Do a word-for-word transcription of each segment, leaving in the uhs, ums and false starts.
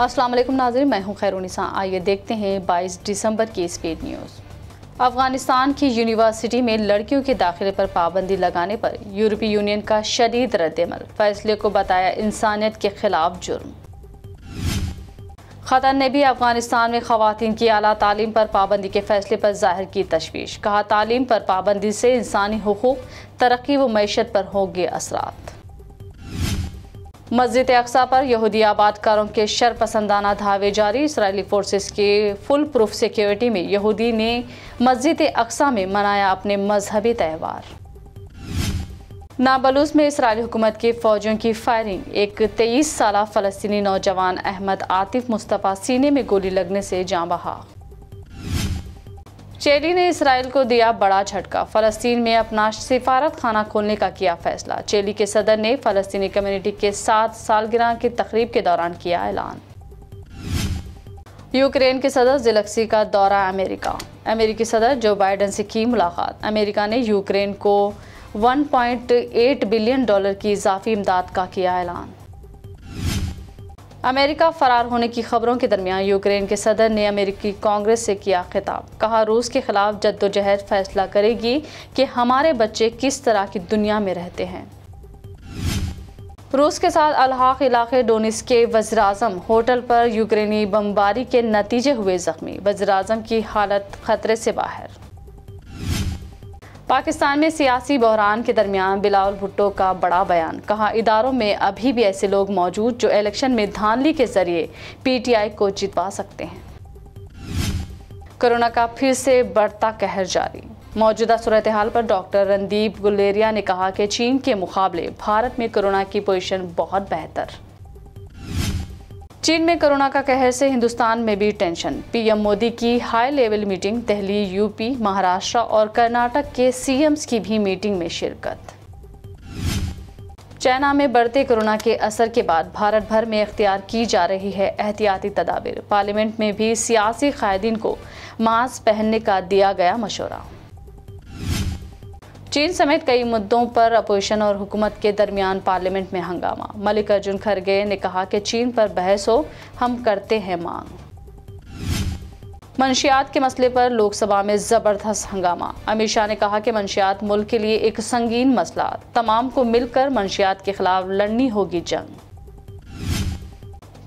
अस्सलाम वालेकुम नाज़रीन, मैं हूं खैरूनीसा। आइए देखते हैं बाईस दिसंबर की स्पीड न्यूज़। अफगानिस्तान की यूनिवर्सिटी में लड़कियों के दाखिले पर पाबंदी लगाने पर यूरोपीय यूनियन का शदीद रद्दमल, फैसले को बताया इंसानियत के खिलाफ जुर्म। ख़तर ने भी अफगानिस्तान में ख़वातीन की आला तालीम पर पाबंदी के फैसले पर जाहिर की तशवीश, कहा तालीम पर पाबंदी से इंसानी हुकूक, तरक्की व मैशत पर होंगे असरात। मस्जिद अल-अक्सा पर यहूदी आबादकारों के शरपसंदाना धावे जारी, इसराइली फोर्सेस के फुल प्रूफ सिक्योरिटी में यहूदी ने मस्जिद अल-अक्सा में मनाया अपने मजहबी त्यौहार। नाबलूस में इसराइली हुकूमत के फौजियों की फायरिंग, एक तेईस साल फ़लस्तीनी नौजवान अहमद आतिफ मुस्तफ़ा सीने में गोली लगने से जान बहा। चिली ने इसराइल को दिया बड़ा झटका, फ़लस्तीन में अपना सिफारत खाना खोलने का किया फैसला, चिली के सदर ने फ़लस्तीनी कम्युनिटी के सात सालगिरह की तकरीब के दौरान किया ऐलान। यूक्रेन के सदर ज़ेलेंस्की का दौरा अमेरिका, अमेरिकी सदर जो बाइडन से की मुलाकात, अमेरिका ने यूक्रेन को एक पॉइंट आठ बिलियन डॉलर की इजाफी इमदाद का किया ऐलान। अमेरिका फरार होने की खबरों के दरमियान यूक्रेन के सदर ने अमेरिकी कांग्रेस से किया खिताब, कहा रूस के खिलाफ जद्दोजहद फैसला करेगी कि हमारे बच्चे किस तरह की दुनिया में रहते हैं। रूस के साथ अलहाक इलाके डोनिस्के वज्राजम होटल पर यूक्रेनी बमबारी के नतीजे हुए जख्मी, वज्राजम की हालत खतरे से बाहर। पाकिस्तान में सियासी बहरान के दरमियान बिलावल भुट्टो का बड़ा बयान, कहा इदारों में अभी भी ऐसे लोग मौजूद जो इलेक्शन में धांधली के जरिए पीटीआई को जितवा सकते हैं। कोरोना का फिर से बढ़ता कहर जारी, मौजूदा सूरत हाल पर डॉक्टर रणदीप गुलेरिया ने कहा कि चीन के मुकाबले भारत में कोरोना की पोजीशन बहुत बेहतर। चीन में कोरोना का कहर से हिंदुस्तान में भी टेंशन, पीएम मोदी की high level meeting, Delhi, UP, Maharashtra और कर्नाटक के सीएम्स की भी मीटिंग में शिरकत। चाइना में बढ़ते कोरोना के असर के बाद भारत भर में इख्तियार की जा रही है एहतियाती तदाबीर, पार्लियामेंट में भी सियासी कायदीन को मास्क पहनने का दिया गया मशवरा। चीन समेत कई मुद्दों पर अपोजिशन और हुकूमत के दरमियान पार्लियामेंट में हंगामा, मलिक अर्जुन खड़गे ने कहा कि चीन पर बहस हो, हम करते हैं मांग। मंशियात के मसले पर लोकसभा में जबरदस्त हंगामा, अमित शाह ने कहा कि मंशियात मुल्क के लिए एक संगीन मसला, तमाम को मिलकर मंशियात के खिलाफ लड़नी होगी जंग।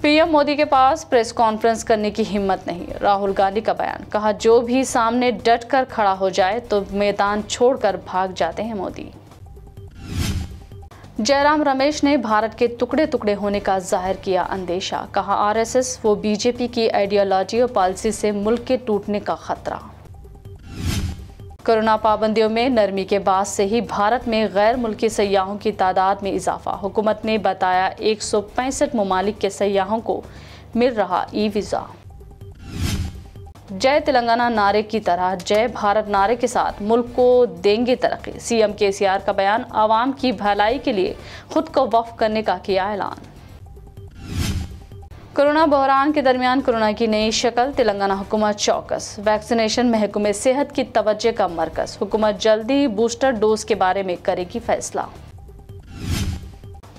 पीएम मोदी के पास प्रेस कॉन्फ्रेंस करने की हिम्मत नहीं, राहुल गांधी का बयान, कहा जो भी सामने डट कर खड़ा हो जाए तो मैदान छोड़कर भाग जाते हैं मोदी। जयराम रमेश ने भारत के टुकड़े टुकड़े होने का जाहिर किया अंदेशा, कहा आरएसएस वो बीजेपी की आइडियोलॉजी और पॉलिसी से मुल्क के टूटने का खतरा। कोरोना पाबंदियों में नरमी के बाद से ही भारत में गैर मुल्की सयाहों की तादाद में इजाफा, हुकूमत ने बताया एक सौ पैंसठ ममालिक के सयाहों को मिल रहा ई वीज़ा। जय तेलंगाना नारे की तरह जय भारत नारे के साथ मुल्क को देंगे तरक्की, सीएम केसीआर का बयान, आवाम की भलाई के लिए खुद को वक्फ करने का किया ऐलान। कोरोना बहरान के दरमियान कोरोना की नई शक्ल, तेलंगाना हुकूमत चौकस, वैक्सीनेशन महकमे सेहत की तवज्जो का मरकज, हुकूमत जल्दी बूस्टर डोज के बारे में करेगी फैसला।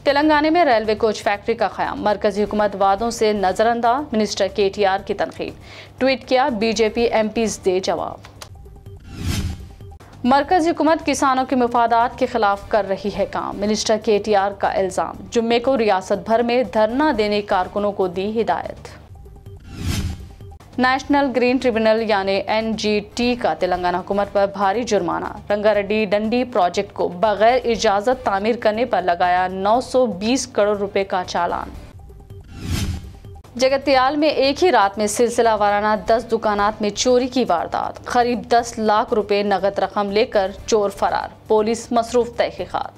तेलंगाना में रेलवे कोच फैक्ट्री का क़याम, मरकजी हुकूमत वादों से नज़रअंदाज, मिनिस्टर केटीआर की तनकीद, ट्वीट किया बीजेपी एमपीज़ दे जवाब। मरकजी हुकूमत किसानों के मफादात के खिलाफ कर रही है काम, मिनिस्टर केटीआर का इल्ज़ाम, जुम्मे को रियासत भर में धरना देने कारकुनों को दी हिदायत। नेशनल ग्रीन ट्रिब्यूनल यानी एनजीटी का तेलंगाना हुकूमत पर भारी जुर्माना, रंगारेड्डी डंडी प्रोजेक्ट को बगैर इजाज़त तामीर करने पर लगाया नौ सौ बीस करोड़ रुपए का चालान। जगत्याल में एक ही रात में सिलसिला वाराना दस दुकानात में चोरी की वारदात, करीब दस लाख रुपए नकद रकम लेकर चोर फरार, पुलिस मसरूफ तहकीकात।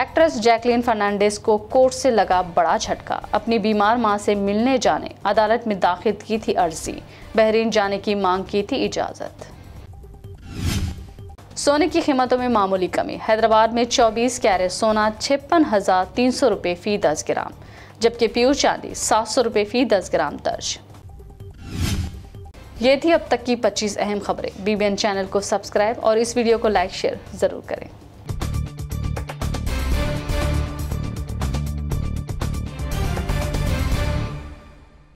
एक्ट्रेस जैकलिन फर्नांडिस को कोर्ट से लगा बड़ा झटका, अपनी बीमार मां से मिलने जाने अदालत में दाखिल की थी अर्जी, बहरीन जाने की मांग की थी इजाज़त। सोने की कीमतों में मामूली कमी, हैदराबाद में चौबीस कैरेट सोना छप्पन हज़ार तीन सौ रुपये फी दस ग्राम, जबकि प्योर चांदी सात सौ रुपये फी दस ग्राम दर्ज। ये थी अब तक की पच्चीस अहम खबरें। बीबीएन चैनल को सब्सक्राइब और इस वीडियो को लाइक शेयर ज़रूर करें।